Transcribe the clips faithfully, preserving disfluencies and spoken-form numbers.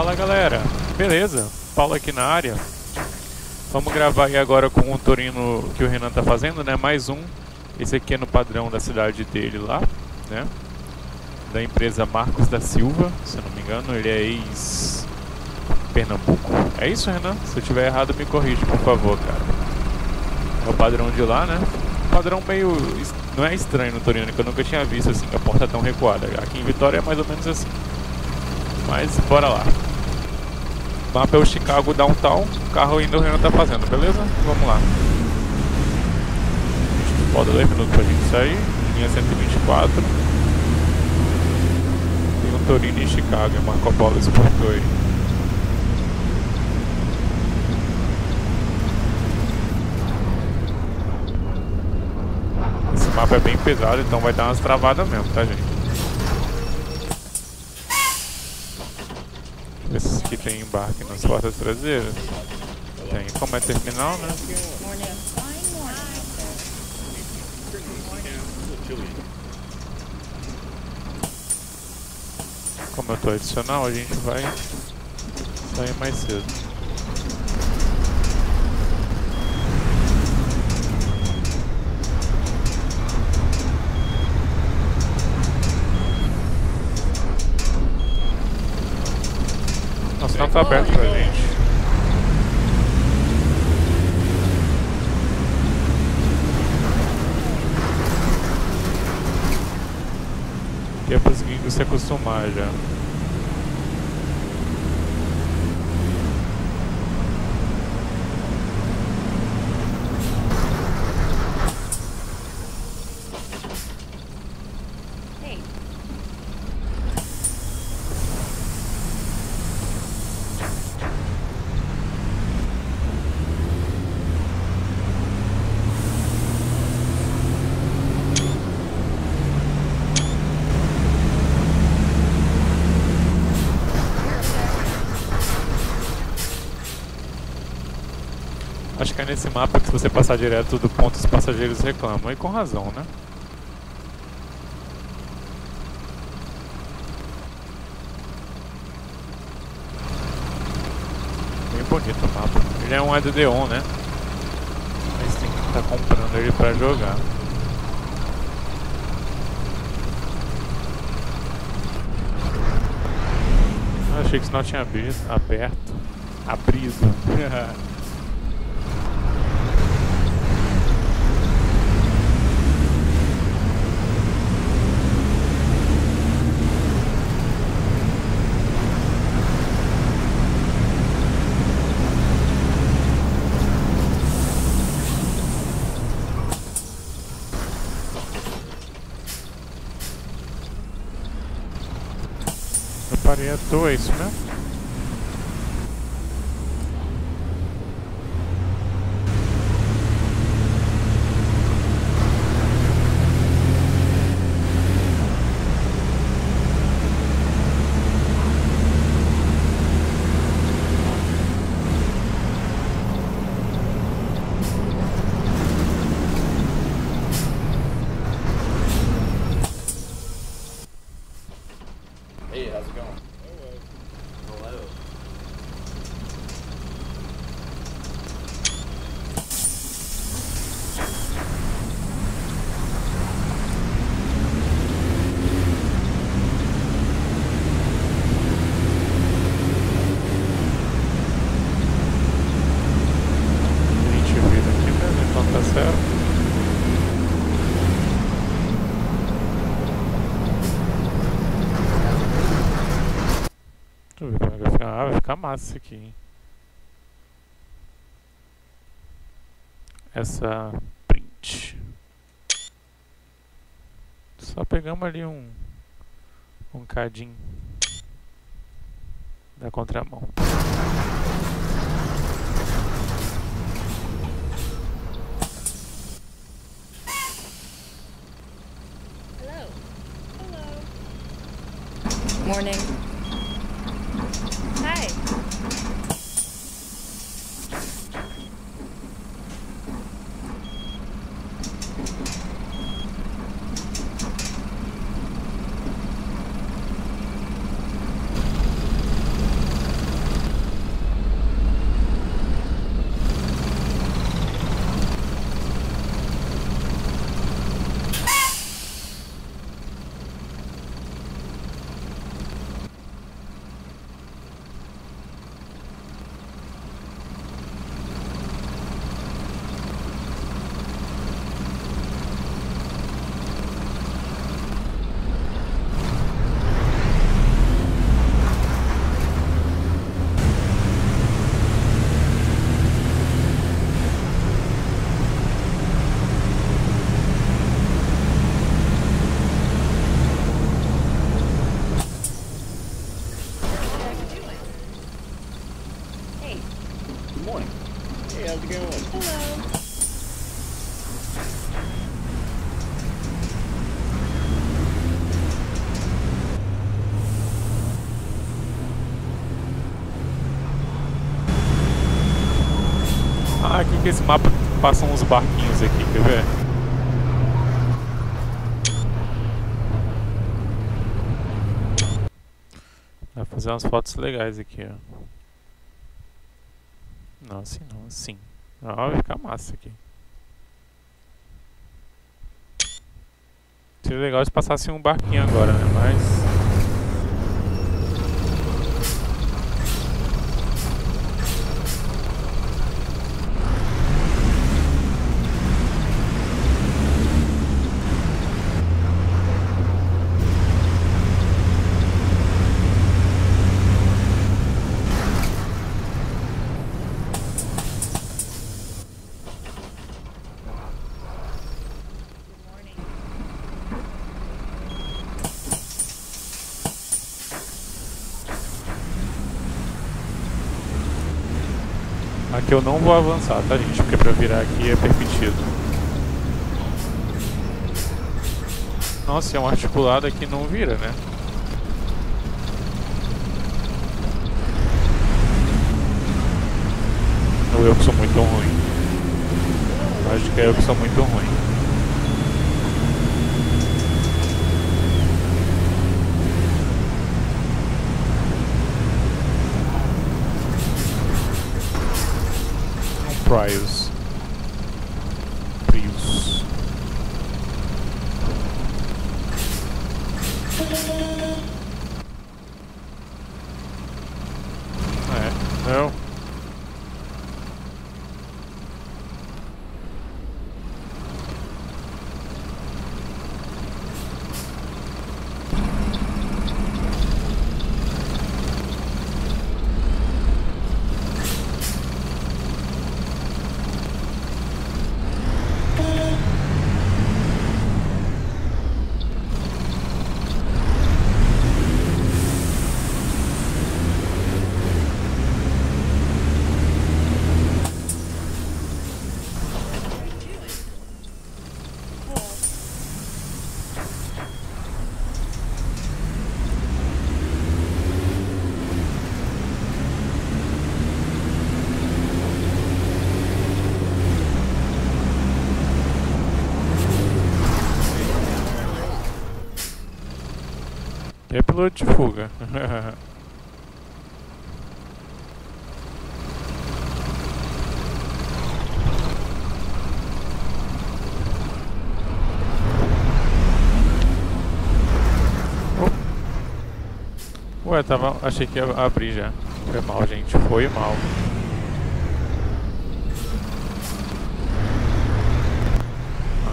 Fala galera, beleza? Paulo aqui na área. Vamos gravar aí agora com o Torino que o Renan tá fazendo, né? Mais um. Esse aqui é no padrão da cidade dele lá, né? Da empresa Marcos da Silva, se eu não me engano. Ele é ex-Pernambuco. É isso, Renan? Se eu tiver errado, me corrija, por favor, cara. É o padrão de lá, né? O padrão meio... não é estranho no Torino, que eu nunca tinha visto assim, a porta tão recuada. Aqui em Vitória é mais ou menos assim. Mas bora lá. O mapa é o Chicago Downtown. O carro ainda o Renan tá fazendo, beleza? Vamos lá. Falta dois minutos pra gente sair. Linha cento e vinte e quatro. Tem um Torino em Chicago, é Marco Polo Export dois. Esse mapa é bem pesado, então vai dar umas travadas mesmo, tá, gente? Esses que tem embarque nas portas traseiras. Tem como é terminal, né? Como eu tô adicional, a gente vai sair mais cedo. Nossa, não tá aberto pra gente. E é pros gringos se acostumar já. Acho que é nesse mapa que se você passar direto do ponto os passageiros reclamam, e com razão, né? Bem bonito o mapa. Ele é um A D D um, né? Mas tem que estar comprando ele pra jogar. Ah, achei que isso não tinha abriso, aberto. Abriso. Parei à toa, é isso mesmo? Massa isso aqui, hein? Essa print. Só pegamos ali um um cadinho da contramão. Hello. Hello. Morning. Hey, how's it going? Hello. Ah, aqui que esse mapa passam uns barquinhos aqui, quer ver? Vai fazer umas fotos legais aqui, ó. Não, assim não, assim. Ah, vai ficar massa aqui. Seria legal se passasse um barquinho agora, né? Mas... Aqui eu não vou avançar, tá, gente? Porque pra virar aqui é permitido. Nossa, é um articulado aqui, não vira, né? Ou eu que sou muito ruim. Acho que é eu que sou muito ruim. Prius. Prius. É, não. É piloto de fuga. Oh. Ué, tava... achei que ia abrir já. Foi mal, gente. Foi mal.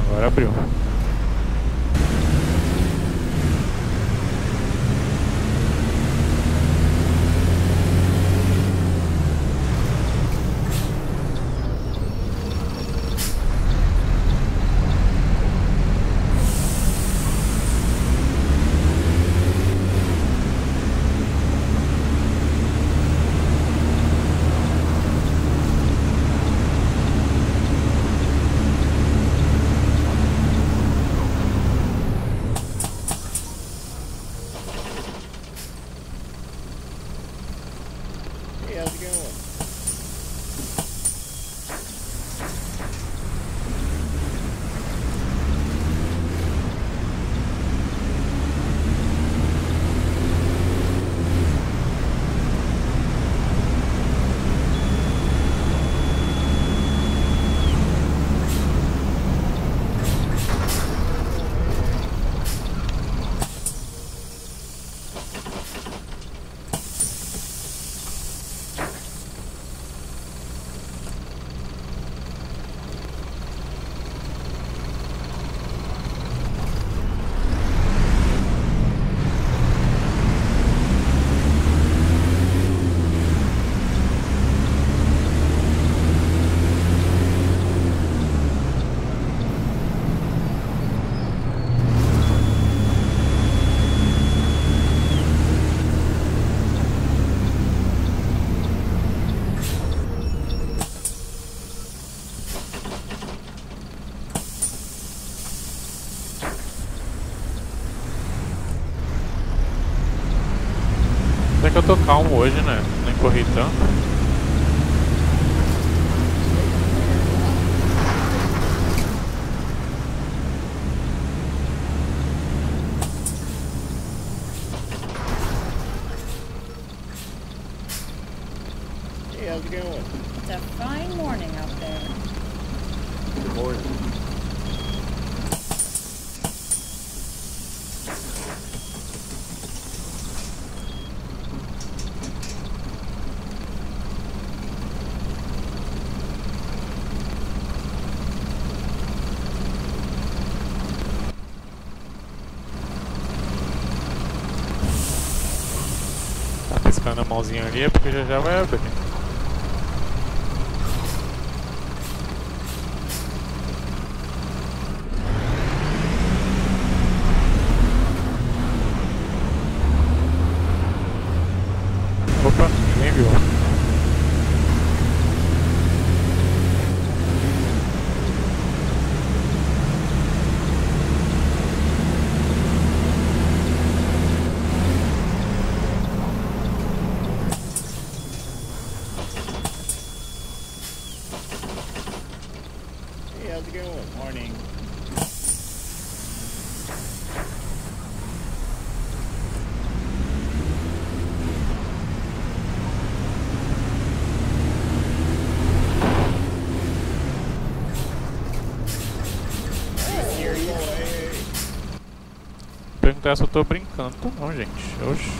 Agora abriu. Até que eu tô calmo hoje, né? Nem corri tanto. Hey, how's it going? It's a fine morning out there. Good morning. A mãozinha ali, porque já já vai abrir. Opa, nem viu. Perguntar se eu tô brincando, tô não, gente. Oxi.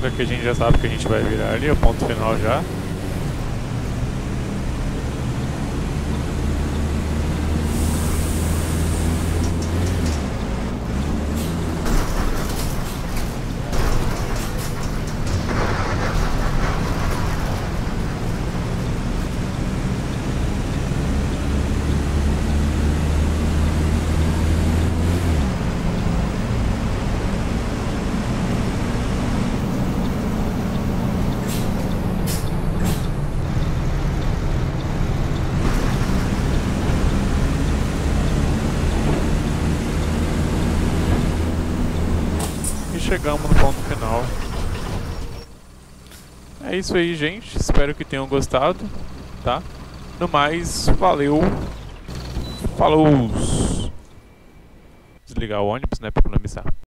Daqui a gente já sabe que a gente vai virar ali, o ponto final já. Chegamos no ponto final. É isso aí, gente. Espero que tenham gostado, tá? No mais, valeu. Falou. Desligar o ônibus, né, para economizar.